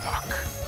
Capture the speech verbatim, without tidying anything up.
Fuck.